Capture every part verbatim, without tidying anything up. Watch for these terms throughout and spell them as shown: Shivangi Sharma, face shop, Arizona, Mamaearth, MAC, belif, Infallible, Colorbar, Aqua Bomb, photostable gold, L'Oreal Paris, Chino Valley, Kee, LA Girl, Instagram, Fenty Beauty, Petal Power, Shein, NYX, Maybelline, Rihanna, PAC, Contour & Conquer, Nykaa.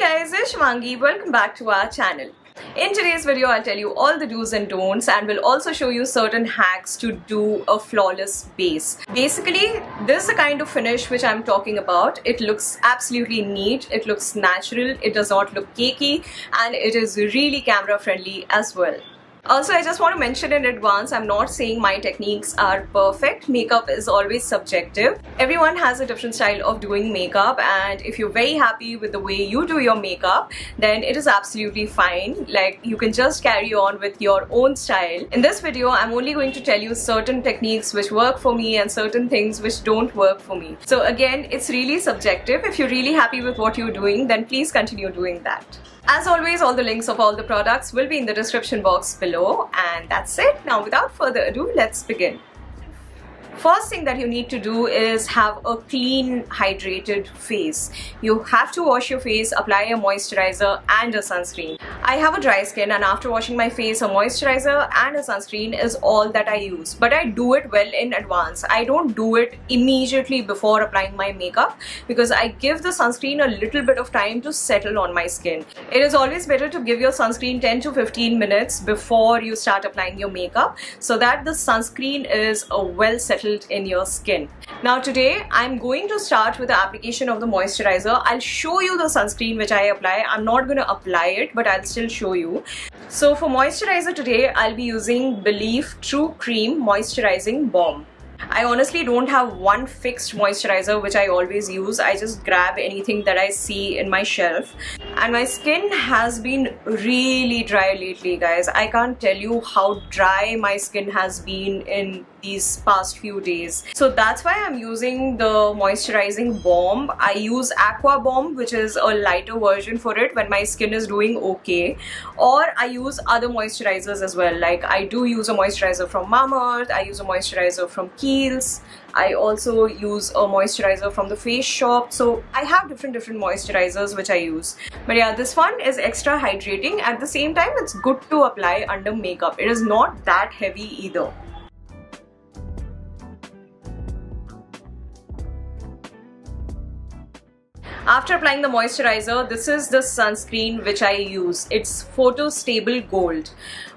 guys, it's Shivangi. Welcome back to our channel. In today's video, I'll tell you all the do's and don'ts, and will also show you certain hacks to do a flawless base. Basically, this is the kind of finish which I'm talking about. It looks absolutely neat, it looks natural, it does not look cakey, and it is really camera friendly as well. Also, I just want to mention in advance, I'm not saying my techniques are perfect. Makeup is always subjective. Everyone has a different style of doing makeup, and if you're very happy with the way you do your makeup, then it is absolutely fine. Like, you can just carry on with your own style. In this video, I'm only going to tell you certain techniques which work for me and certain things which don't work for me. So again, it's really subjective. If you're really happy with what you're doing, then please continue doing that. As always, all the links of all the products will be in the description box below, and that's it. Now, without further ado, let's begin. First thing that you need to do is have a clean, hydrated face. You have to wash your face, apply a moisturizer and a sunscreen. I have a dry skin, and after washing my face, a moisturizer and a sunscreen is all that I use. But I do it well in advance. I don't do it immediately before applying my makeup, because I give the sunscreen a little bit of time to settle on my skin. It is always better to give your sunscreen ten to fifteen minutes before you start applying your makeup, so that the sunscreen is a well settled in your skin. Now today I'm going to start with the application of the moisturizer. I'll show you the sunscreen which I apply. I'm not going to apply it, but I'll still show you. So for moisturizer today, I'll be using Belif True Cream Moisturizing Balm. I honestly don't have one fixed moisturizer which I always use. I just grab anything that I see in my shelf. And my skin has been really dry lately, guys. I can't tell you how dry my skin has been in these past few days. So that's why I'm using the moisturizing balm. I use Aqua Bomb, which is a lighter version for it when my skin is doing okay. Or I use other moisturizers as well. Like, I do use a moisturizer from Mamaearth. I use a moisturizer from Kee. I also use a moisturizer from the Face Shop. So I have different different moisturizers which I use. But yeah, this one is extra hydrating. At the same time, it's good to apply under makeup. It is not that heavy either. After applying the moisturizer, this is the sunscreen which I use. It's Photostable Gold.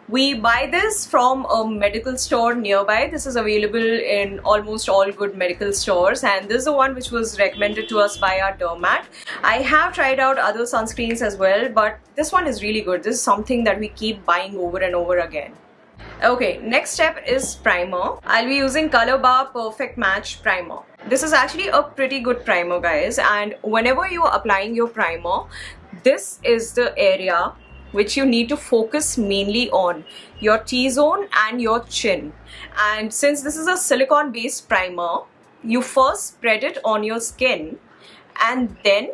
We buy this from a medical store nearby. This is available in almost all good medical stores, and this is the one which was recommended to us by our dermat. I have tried out other sunscreens as well, but this one is really good. This is something that we keep buying over and over again. Okay, next step is primer. I'll be using Colorbar Perfect Match Primer. This is actually a pretty good primer, guys, and whenever you're applying your primer, this is the area which you need to focus mainly on, your T-zone and your chin. And since this is a silicone based primer, you first spread it on your skin and then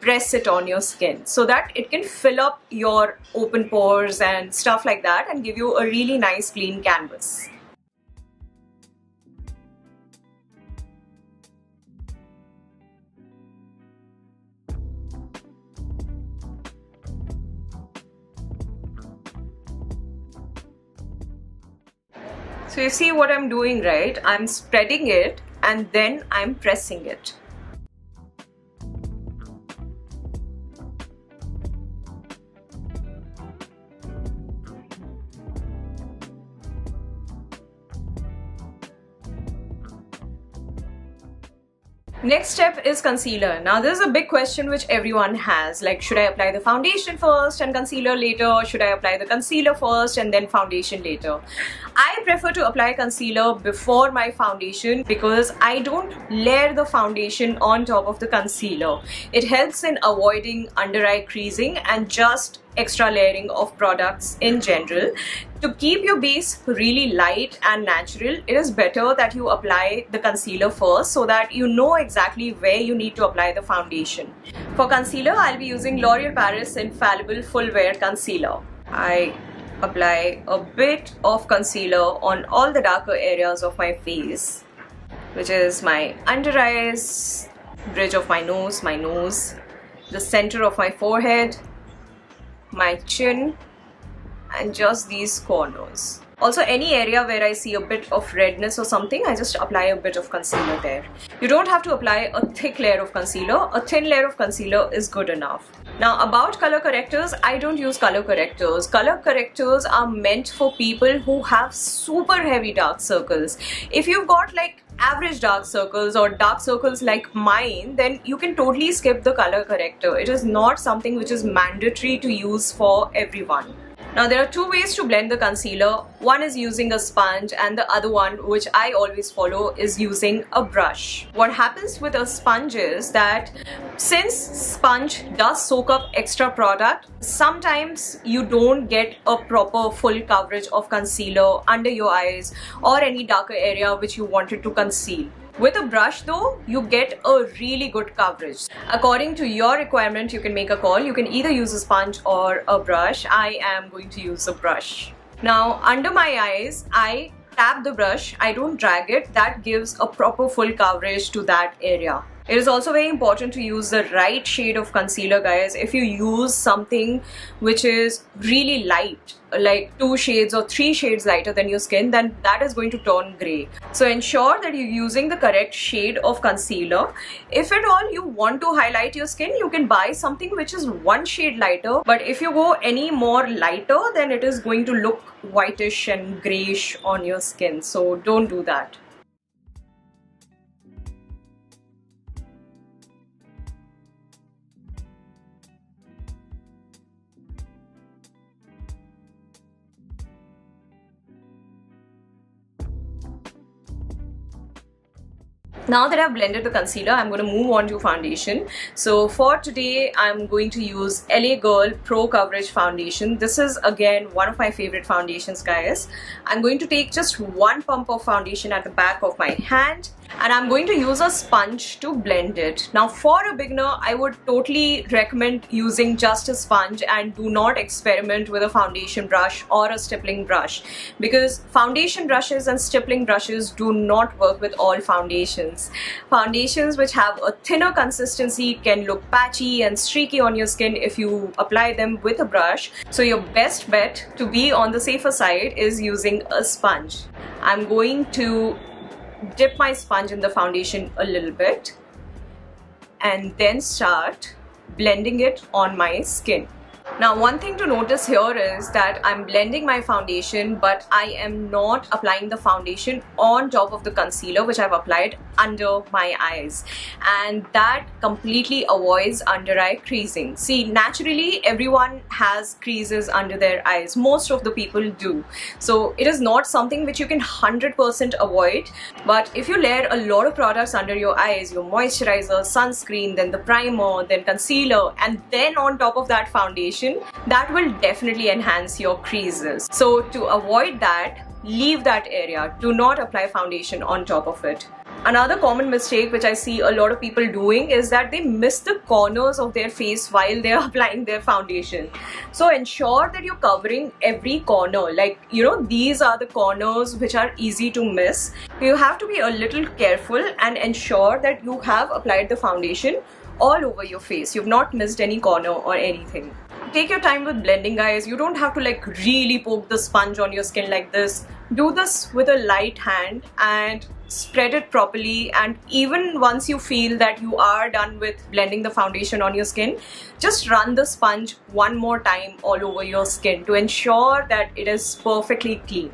press it on your skin so that it can fill up your open pores and stuff like that and give you a really nice clean canvas. So you see what I'm doing, right? I'm spreading it and then I'm pressing it. Next step is concealer. Now this is a big question which everyone has, like, should I apply the foundation first and concealer later, or should I apply the concealer first and then foundation later? I prefer to apply concealer before my foundation because I don't layer the foundation on top of the concealer. It helps in avoiding under eye creasing and just extra layering of products in general. To keep your base really light and natural, it is better that you apply the concealer first so that you know exactly where you need to apply the foundation. For concealer, I'll be using L'Oreal Paris Infallible Full Wear Concealer. I apply a bit of concealer on all the darker areas of my face, which is my under eyes, bridge of my nose, my nose, the center of my forehead, my chin, and just these corners. Also, any area where I see a bit of redness or something, I just apply a bit of concealer there. You don't have to apply a thick layer of concealer. A thin layer of concealer is good enough. Now, about color correctors, I don't use color correctors. Color correctors are meant for people who have super heavy dark circles. If you've got like average dark circles or dark circles like mine, then you can totally skip the color corrector. It is not something which is mandatory to use for everyone. Now, there are two ways to blend the concealer. One is using a sponge and the other one, which I always follow, is using a brush. What happens with a sponge is that since sponge does soak up extra product, sometimes you don't get a proper full coverage of concealer under your eyes or any darker area which you wanted to conceal. With a brush though, you get a really good coverage. According to your requirement, you can make a call. You can either use a sponge or a brush. I am going to use a brush. Now, under my eyes, I tap the brush. I don't drag it. That gives a proper full coverage to that area. It is also very important to use the right shade of concealer, guys. If you use something which is really light, like two shades or three shades lighter than your skin, then that is going to turn grey. So ensure that you're using the correct shade of concealer. If at all you want to highlight your skin, you can buy something which is one shade lighter, but if you go any more lighter, then it is going to look whitish and greyish on your skin, so don't do that. Now that I've blended the concealer, I'm going to move on to foundation. So for today, I'm going to use L A Girl Pro Coverage Foundation. This is again one of my favorite foundations, guys. I'm going to take just one pump of foundation at the back of my hand and I'm going to use a sponge to blend it. Now, for a beginner, I would totally recommend using just a sponge and do not experiment with a foundation brush or a stippling brush, because foundation brushes and stippling brushes do not work with all foundations. Foundations which have a thinner consistency can look patchy and streaky on your skin if you apply them with a brush. So your best bet, to be on the safer side, is using a sponge. I'm going to dip my sponge in the foundation a little bit and then start blending it on my skin. Now, one thing to notice here is that I'm blending my foundation, but I am not applying the foundation on top of the concealer which I've applied under my eyes, and that completely avoids under eye creasing. See, naturally everyone has creases under their eyes. Most of the people do. So it is not something which you can one hundred percent avoid, but if you layer a lot of products under your eyes, your moisturizer, sunscreen, then the primer, then concealer, and then on top of that foundation, that will definitely enhance your creases. So to avoid that, leave that area. Do not apply foundation on top of it. Another common mistake which I see a lot of people doing is that they miss the corners of their face while they are applying their foundation. So ensure that you're covering every corner. Like, you know, these are the corners which are easy to miss. You have to be a little careful and ensure that you have applied the foundation all over your face. You've not missed any corner or anything. Take your time with blending, guys. You don't have to like really poke the sponge on your skin like this. Do this with a light hand and spread it properly, and even once you feel that you are done with blending the foundation on your skin, just run the sponge one more time all over your skin to ensure that it is perfectly clean.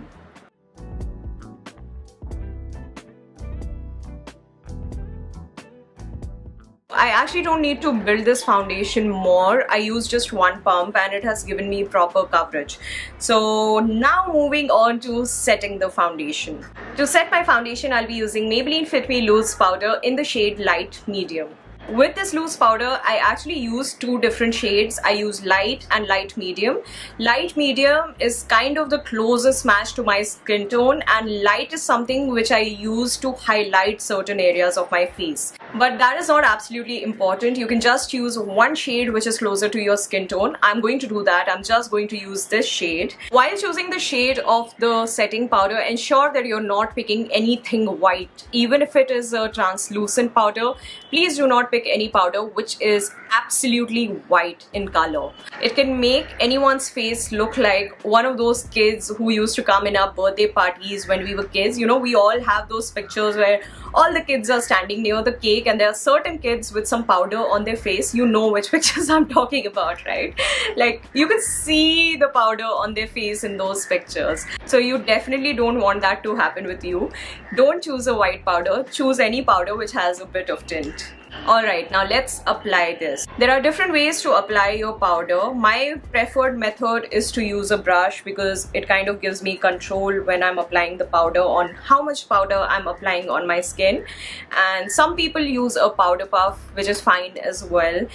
I actually don't need to build this foundation more. I use just one pump and it has given me proper coverage. So now moving on to setting the foundation. To set my foundation, I'll be using Maybelline Fit Me Loose Powder in the shade Light Medium. With this loose powder, I actually use two different shades. I use light and light medium. Light medium is kind of the closest match to my skin tone, and light is something which I use to highlight certain areas of my face. but that is not absolutely important. You can just use one shade which is closer to your skin tone. I'm going to do that. I'm just going to use this shade. While choosing the shade of the setting powder, ensure that you're not picking anything white. Even if it is a translucent powder, please do not pick any powder which is absolutely white in color. It can make anyone's face look like one of those kids who used to come in our birthday parties when we were kids. You know, we all have those pictures where all the kids are standing near the cake and there are certain kids with some powder on their face. You know which pictures I'm talking about, right? Like, you can see the powder on their face in those pictures. So you definitely don't want that to happen with you. Don't choose a white powder. Choose any powder which has a bit of tint. Alright, now let's apply this. There are different ways to apply your powder. My preferred method is to use a brush because it kind of gives me control when I'm applying the powder on how much powder I'm applying on my skin. And some people use a powder puff, which is fine as well.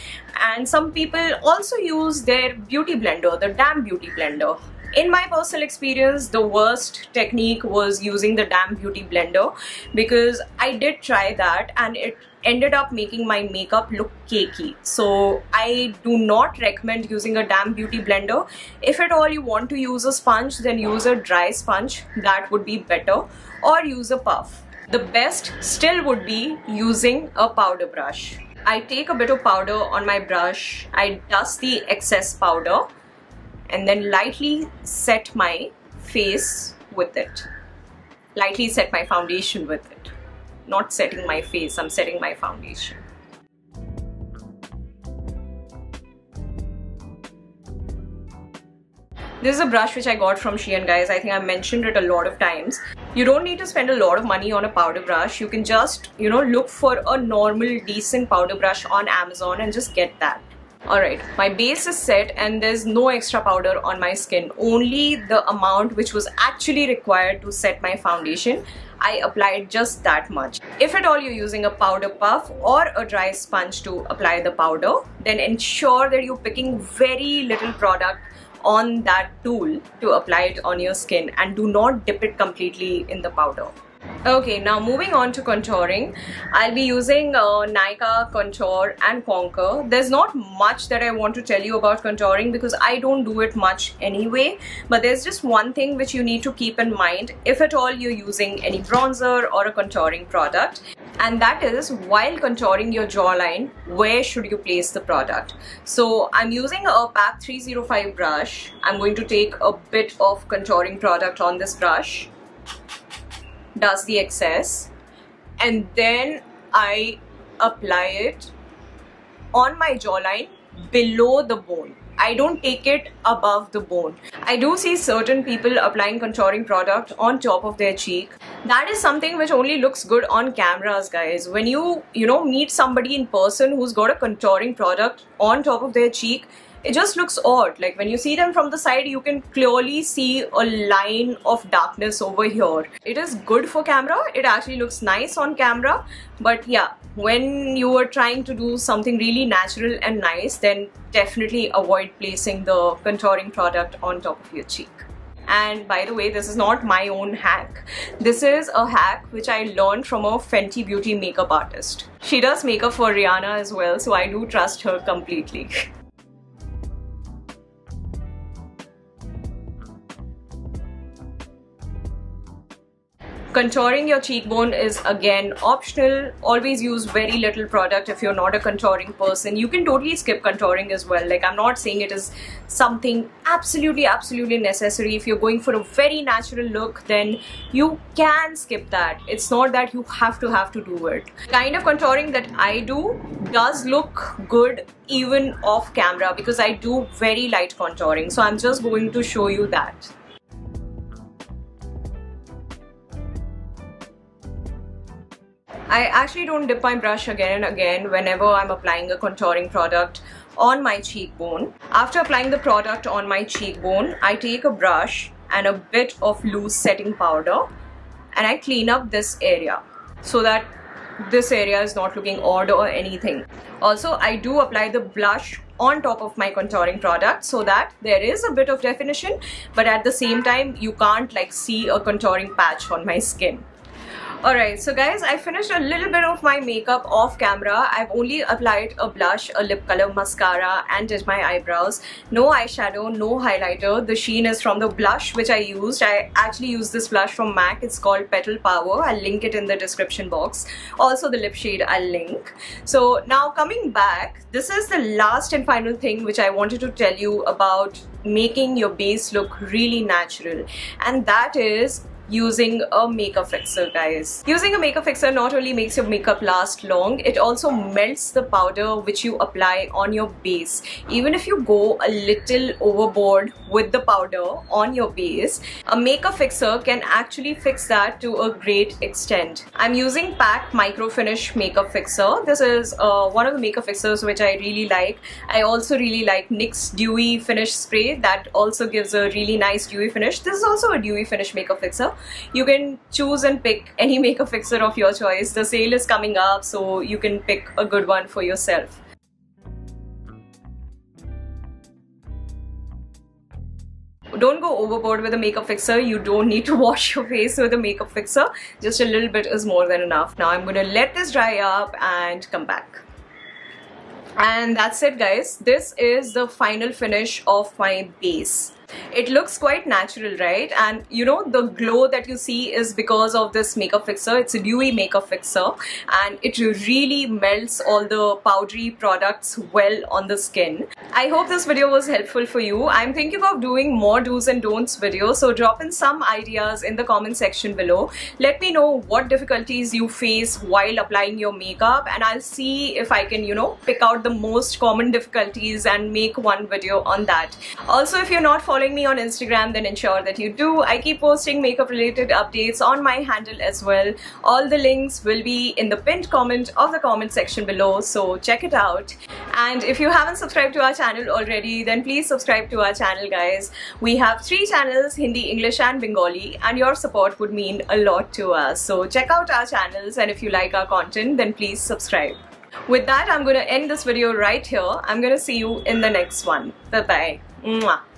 And some people also use their beauty blender, the damp beauty blender. In my personal experience, the worst technique was using the damp beauty blender because I did try that and it ended up making my makeup look cakey. So I do not recommend using a damp beauty blender. If at all you want to use a sponge, then use a dry sponge. That would be better, or use a puff. The best still would be using a powder brush. I take a bit of powder on my brush. I dust the excess powder and then lightly set my face with it. Lightly set my foundation with it. Not setting my face, I'm setting my foundation. This is a brush which I got from Shein, guys. I think I mentioned it a lot of times. You don't need to spend a lot of money on a powder brush. You can just, you know, look for a normal, decent powder brush on Amazon and just get that. Alright, my base is set and there's no extra powder on my skin. Only the amount which was actually required to set my foundation, I applied just that much. If at all you're using a powder puff or a dry sponge to apply the powder, then ensure that you're picking very little product on that tool to apply it on your skin, and do not dip it completely in the powder. Okay, now moving on to contouring. I'll be using uh, Nykaa Contour and Conquer. There's not much that I want to tell you about contouring because I don't do it much anyway. But there's just one thing which you need to keep in mind if at all you're using any bronzer or a contouring product. And that is, while contouring your jawline, where should you place the product? So I'm using a PAC three oh five brush. I'm going to take a bit of contouring product on this brush. Dust the excess, and then I apply it on my jawline below the bone. I don't take it above the bone. I do see certain people applying contouring product on top of their cheek. That is something which only looks good on cameras, guys. When you, you know, meet somebody in person who's got a contouring product on top of their cheek, it just looks odd. Like, when you see them from the side, you can clearly see a line of darkness over here. It is good for camera. It actually looks nice on camera. But yeah, when you are trying to do something really natural and nice, then definitely avoid placing the contouring product on top of your cheek. And by the way, this is not my own hack. This is a hack which I learned from a Fenty Beauty makeup artist. She does makeup for Rihanna as well, so I do trust her completely. Contouring your cheekbone is again optional. Always use very little product if you're not a contouring person. You can totally skip contouring as well. Like, I'm not saying it is something absolutely, absolutely necessary. If you're going for a very natural look, then you can skip that. It's not that you have to have to do it. The kind of contouring that I do does look good even off camera because I do very light contouring. So I'm just going to show you that. I actually don't dip my brush again and again whenever I'm applying a contouring product on my cheekbone. After applying the product on my cheekbone, I take a brush and a bit of loose setting powder and I clean up this area so that this area is not looking odd or anything. Also, I do apply the blush on top of my contouring product so that there is a bit of definition, but at the same time you can't like see a contouring patch on my skin. Alright, so guys, I finished a little bit of my makeup off camera. I've only applied a blush, a lip color, mascara and did my eyebrows. No eyeshadow, no highlighter. The sheen is from the blush which I used. I actually used this blush from MAC. It's called Petal Power. I'll link it in the description box. Also the lip shade I'll link. So now coming back, this is the last and final thing which I wanted to tell you about making your base look really natural, and that is using a makeup fixer, guys. Using a makeup fixer not only makes your makeup last long, it also melts the powder which you apply on your base. Even if you go a little overboard with the powder on your base, a makeup fixer can actually fix that to a great extent. I'm using PAC Micro Finish Makeup Fixer. This is uh, one of the makeup fixers which I really like. I also really like NYX Dewy Finish Spray. That also gives a really nice dewy finish. This is also a dewy finish makeup fixer. You can choose and pick any makeup fixer of your choice. The sale is coming up, so you can pick a good one for yourself. Don't go overboard with a makeup fixer. You don't need to wash your face with a makeup fixer. Just a little bit is more than enough. Now I'm gonna let this dry up and come back. And that's it, guys. This is the final finish of my base. It looks quite natural, right? And you know, the glow that you see is because of this makeup fixer. It's a dewy makeup fixer and it really melts all the powdery products well on the skin. I hope this video was helpful for you. I'm thinking of doing more do's and don'ts videos, so drop in some ideas in the comment section below. Let me know what difficulties you face while applying your makeup, and I'll see if I can, you know, pick out the most common difficulties and make one video on that. Also, if you're not following Following me on Instagram, then ensure that you do. I keep posting makeup related updates on my handle as well. All the links will be in the pinned comment of the comment section below, so check it out. And if you haven't subscribed to our channel already, then please subscribe to our channel, guys. We have three channels, Hindi, English and Bengali, and your support would mean a lot to us. So check out our channels, and if you like our content, then please subscribe. With that, I'm going to end this video right here. I'm going to see you in the next one. Bye bye. Mwah.